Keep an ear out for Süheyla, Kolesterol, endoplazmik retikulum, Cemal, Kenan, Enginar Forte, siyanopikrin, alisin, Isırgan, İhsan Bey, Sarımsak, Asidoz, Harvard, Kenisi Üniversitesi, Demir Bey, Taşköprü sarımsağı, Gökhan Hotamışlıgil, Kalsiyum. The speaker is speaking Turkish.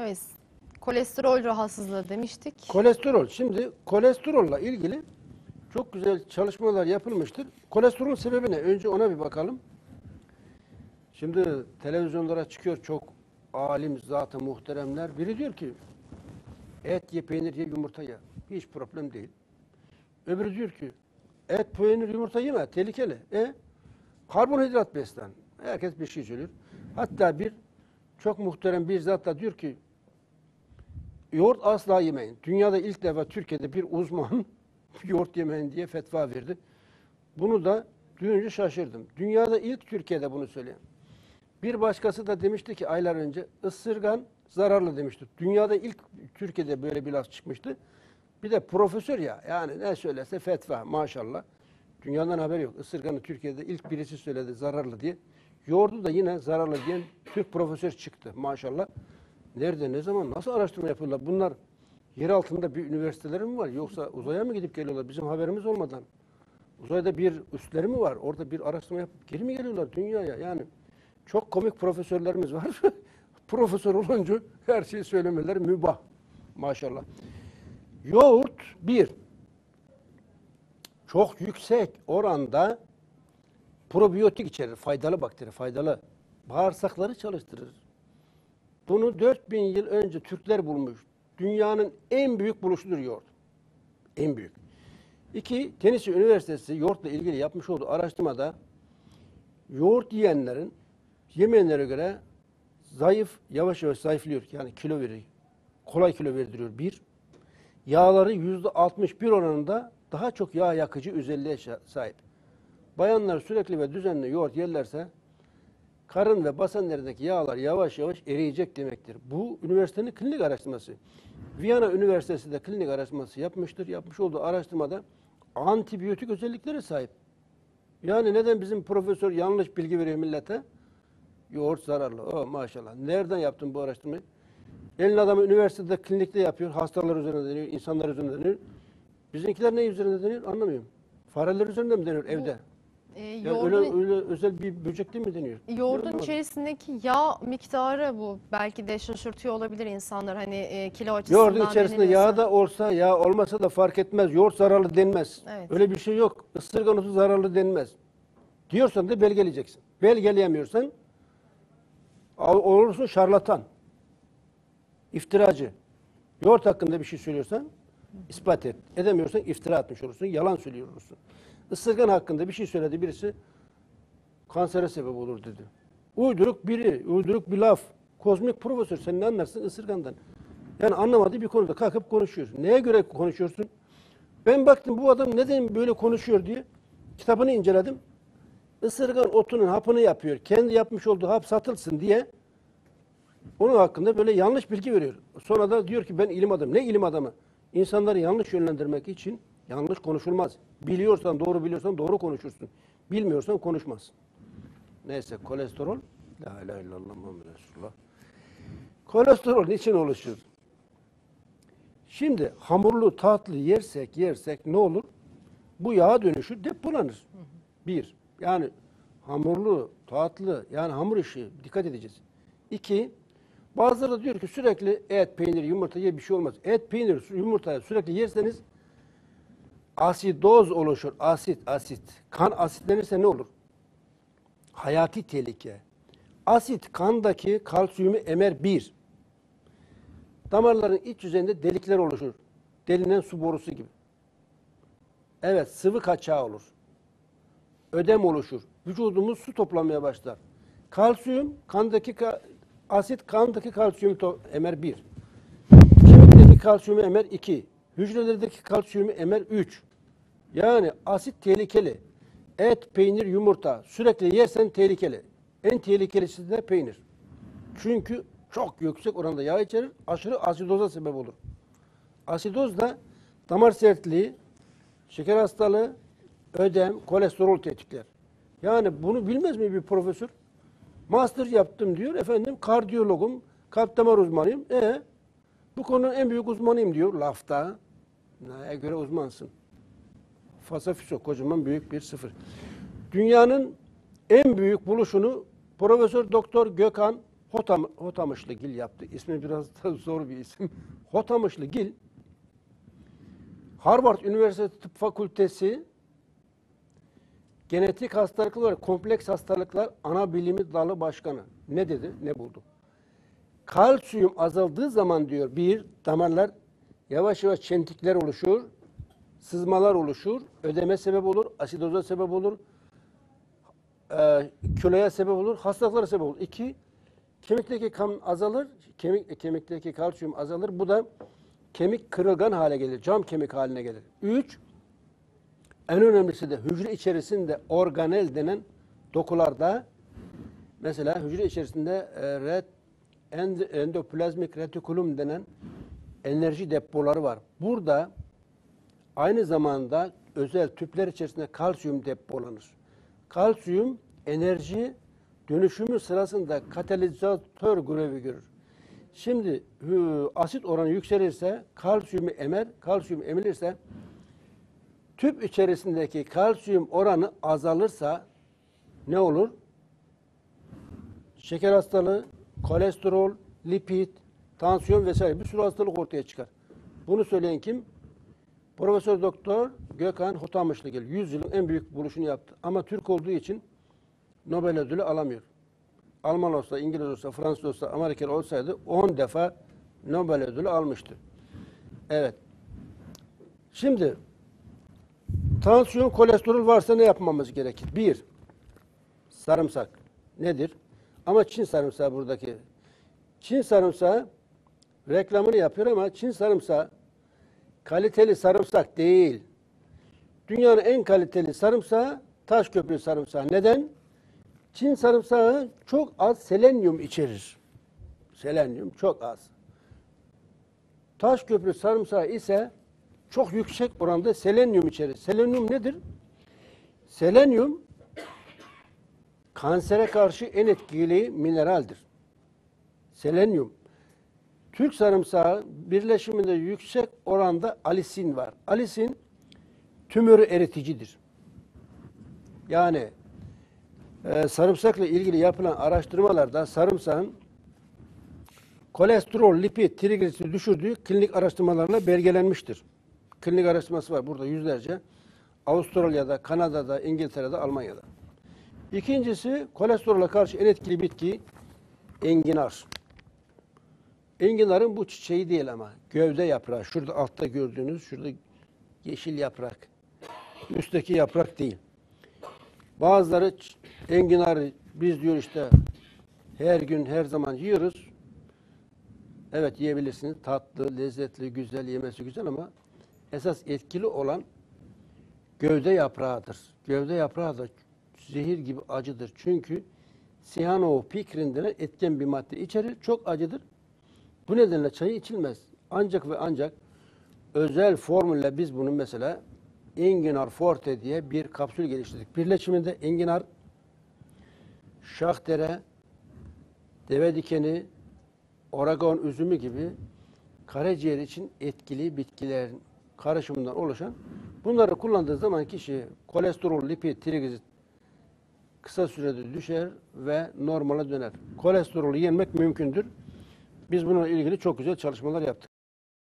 Evet. Kolesterol rahatsızlığı demiştik. Kolesterol. Şimdi kolesterolla ilgili çok güzel çalışmalar yapılmıştır. Kolesterolün sebebi ne? Önce ona bir bakalım. Şimdi televizyonlara çıkıyor çok alim, zat-ı muhteremler. Biri diyor ki et ye, peynir ye, yumurta ye. Hiç problem değil. Öbürü diyor ki et, peynir, yumurta yeme. Tehlikeli. Karbonhidrat beslen. Herkes bir şey söylüyor. Hatta bir çok muhterem bir zat da diyor ki yoğurt asla yemeyin. Dünyada ilk defa Türkiye'de bir uzman yoğurt yemeyin diye fetva verdi. Bunu da duyunca şaşırdım. Dünyada ilk Türkiye'de bunu söyleyen. Bir başkası da demişti ki aylar önce ısırgan zararlı demişti. Dünyada ilk Türkiye'de böyle bir laf çıkmıştı. Bir de profesör ya, yani ne söylerse fetva maşallah. Dünyadan haberi yok. Isırganı Türkiye'de ilk birisi söyledi zararlı diye. Yoğurdu da yine zararlı diyen Türk profesör çıktı maşallah. Nerede, ne zaman, nasıl araştırma yapıyorlar? Bunlar yer altında bir üniversiteleri mi var? Yoksa uzaya mı gidip geliyorlar bizim haberimiz olmadan? Uzayda bir üstleri mi var? Orada bir araştırma yapıp geri mi geliyorlar dünyaya? Yani çok komik profesörlerimiz var. Profesör olunca her şeyi söylemeleri mübah maşallah. Yoğurt bir, çok yüksek oranda probiyotik içerir. Faydalı bakteri, faydalı. Bağırsakları çalıştırır. Bunu 4000 yıl önce Türkler bulmuş. Dünyanın en büyük buluşudur yoğurt. En büyük. 2. Kenisi Üniversitesi yoğurtla ilgili yapmış olduğu araştırmada yoğurt yiyenlerin yemeyenlere göre zayıf, yavaş yavaş zayıflıyor. Yani kilo veriyor. Kolay kilo verdiriyor. Bir. Yağları %61 oranında daha çok yağ yakıcı özelliğe sahip. Bayanlar sürekli ve düzenli yoğurt yerlerse karın ve basenlerindeki yağlar yavaş yavaş eriyecek demektir. Bu üniversitenin klinik araştırması. Viyana Üniversitesi de klinik araştırması yapmıştır. Yapmış olduğu araştırmada antibiyotik özelliklere sahip. Yani neden bizim profesör yanlış bilgi veriyor millete? Yoğurt zararlı. Oh maşallah. Nereden yaptın bu araştırmayı? Elin adamı üniversitede, klinikte yapıyor. Hastalar üzerinde deniyor, insanlar üzerinde deniyor. Bizimkiler ne üzerinde deniyor anlamıyorum. Fareler üzerinde mi deniyor evde? Yani yoğurdun, öyle özel bir böcek değil mi deniyor? Yoğurdun içerisindeki yağ miktarı bu. Belki de şaşırtıyor olabilir insanlar. Hani kilo açısından. Yoğurdun içerisinde yağ da olsa, yağ olmasa da fark etmez. Yoğurt zararlı denmez. Evet. Öyle bir şey yok. Isırgan otu zararlı denmez. Diyorsan da belgeleyeceksin. Belgeleyemiyorsan olursun şarlatan. İftiracı. Yoğurt hakkında bir şey söylüyorsan ispat et. Edemiyorsan iftira atmış olursun. Yalan söylüyor olursun. Isırgan hakkında bir şey söyledi birisi, kansere sebep olur dedi. Uyduruk biri, uyduruk bir laf. Kozmik profesör, sen ne anlarsın ısırgandan? Yani anlamadığı bir konuda kalkıp konuşuyorsun. Neye göre konuşuyorsun? Ben baktım bu adam neden böyle konuşuyor diye kitabını inceledim. Isırgan otunun hapını yapıyor. Kendi yapmış olduğu hap satılsın diye onun hakkında böyle yanlış bilgi veriyor. Sonra da diyor ki ben ilim adamım. Ne ilim adamı? İnsanları yanlış yönlendirmek için yanlış konuşulmaz. Biliyorsan, doğru biliyorsan doğru konuşursun. Bilmiyorsan konuşmaz. Neyse, kolesterol. La ilahe illallah Muhammed Resulullah. Kolesterol niçin oluşur? Şimdi hamurlu, tatlı yersek ne olur? Bu yağa dönüşür, depolanır. Bir, yani hamurlu, tatlı, yani hamur işi dikkat edeceğiz. 2, bazıları da diyor ki sürekli et, peynir, yumurta ye bir şey olmaz. Et, peynir, yumurta sürekli yerseniz asidoz oluşur. Asit. Kan asitlenirse ne olur? Hayati tehlike. Asit kandaki kalsiyumu emer bir. Damarların iç yüzeyinde delikler oluşur. Delinen su borusu gibi. Evet, sıvı kaçağı olur. Ödem oluşur. Vücudumuz su toplamaya başlar. Kalsiyum kandaki asit kandaki kalsiyumu emer bir. Kemikteki kalsiyumu emer 2. Hücrelerdeki kalsiyumu emer 3. Yani asit tehlikeli. Et, peynir, yumurta sürekli yersen tehlikeli. En tehlikelisi de peynir. Çünkü çok yüksek oranda yağ içerir. Aşırı asidoza sebep olur. Asidoz da damar sertliği, şeker hastalığı, ödem, kolesterol tetikler. Yani bunu bilmez mi bir profesör? Master yaptım diyor. Efendim kardiyologum, kalp damar uzmanıyım. Bu konunun en büyük uzmanıyım diyor lafta. Neye göre uzmansın? Fasafiso, kocaman büyük bir sıfır. Dünyanın en büyük buluşunu Profesör Doktor Gökhan Hotamışlıgil yaptı. İsmi biraz da zor bir isim. Hotamışlıgil, Harvard Üniversitesi Tıp Fakültesi Genetik Hastalıklar, Kompleks Hastalıklar Ana Bilimi Dalı Başkanı. Ne dedi, ne buldu? Kalsiyum azaldığı zaman diyor, bir, damarlar yavaş yavaş çentikler oluşur, sızmalar oluşur, ödeme sebep olur, asidoza sebep olur, köleye sebep olur, hastalıklara sebep olur. İki, kemikteki kan azalır, kemikteki kalsiyum azalır. Bu da kemik kırılgan hale gelir, cam kemik haline gelir. Üç, en önemlisi de hücre içerisinde organel denen dokularda, mesela hücre içerisinde endoplazmik retikulum denen enerji depoları var. Burada aynı zamanda özel tüpler içerisinde kalsiyum depolanır. Kalsiyum enerji dönüşümü sırasında katalizatör görevi görür. Şimdi asit oranı yükselirse kalsiyumu emer, kalsiyum emilirse tüp içerisindeki kalsiyum oranı azalırsa ne olur? Şeker hastalığı, kolesterol, lipid, tansiyon vesaire bir sürü hastalık ortaya çıkar. Bunu söyleyen kim? Profesör Doktor Gökhan Hotamışlıgil. 100 yılın en büyük buluşunu yaptı. Ama Türk olduğu için Nobel ödülü alamıyor. Alman olsa, İngiliz olsa, Fransız olsa, Amerikalı olsaydı 10 defa Nobel ödülü almıştı. Evet. Şimdi tansiyon, kolesterol varsa ne yapmamız gerekir? Bir, sarımsak nedir? Ama Çin sarımsağı buradaki. Çin sarımsağı reklamını yapıyor ama Çin sarımsağı kaliteli sarımsak değil. Dünyanın en kaliteli sarımsağı Taşköprü sarımsağı. Neden? Çin sarımsağı çok az selenyum içerir. Selenyum çok az. Taşköprü sarımsağı ise çok yüksek oranda selenyum içerir. Selenyum nedir? Selenyum kansere karşı en etkili mineraldir. Selenyum. Türk sarımsağı birleşiminde yüksek oranda alisin var. Alisin tümörü eriticidir. Yani sarımsakla ilgili yapılan araştırmalarda sarımsağın kolesterol, lipid, trigliserit düşürdüğü klinik araştırmalarla belgelenmiştir. Klinik araştırması var burada yüzlerce. Avustralya'da, Kanada'da, İngiltere'de, Almanya'da. İkincisi, kolesterola karşı en etkili bitki enginar. Enginarın bu çiçeği değil ama gövde yaprağı. Şurada altta gördüğünüz, şurada yeşil yaprak. Üstteki yaprak değil. Bazıları enginarı biz diyor işte her gün, her zaman yiyoruz. Evet yiyebilirsiniz. Tatlı, lezzetli, güzel, yemesi güzel ama esas etkili olan gövde yaprağıdır. Gövde yaprağı da zehir gibi acıdır. Çünkü siyanopikrin denen etken bir madde içerir. Çok acıdır. Bu nedenle çayı içilmez. Ancak ve ancak özel formülle biz bunun mesela Enginar Forte diye bir kapsül geliştirdik. Birleşiminde enginar, şahdere, deve dikeni, Oregon üzümü gibi karaciğer için etkili bitkilerin karışımından oluşan, bunları kullandığı zaman kişi kolesterol, lipid, trigliserit kısa sürede düşer ve normale döner. Kolesterolü yenmek mümkündür. Biz bununla ilgili çok güzel çalışmalar yaptık.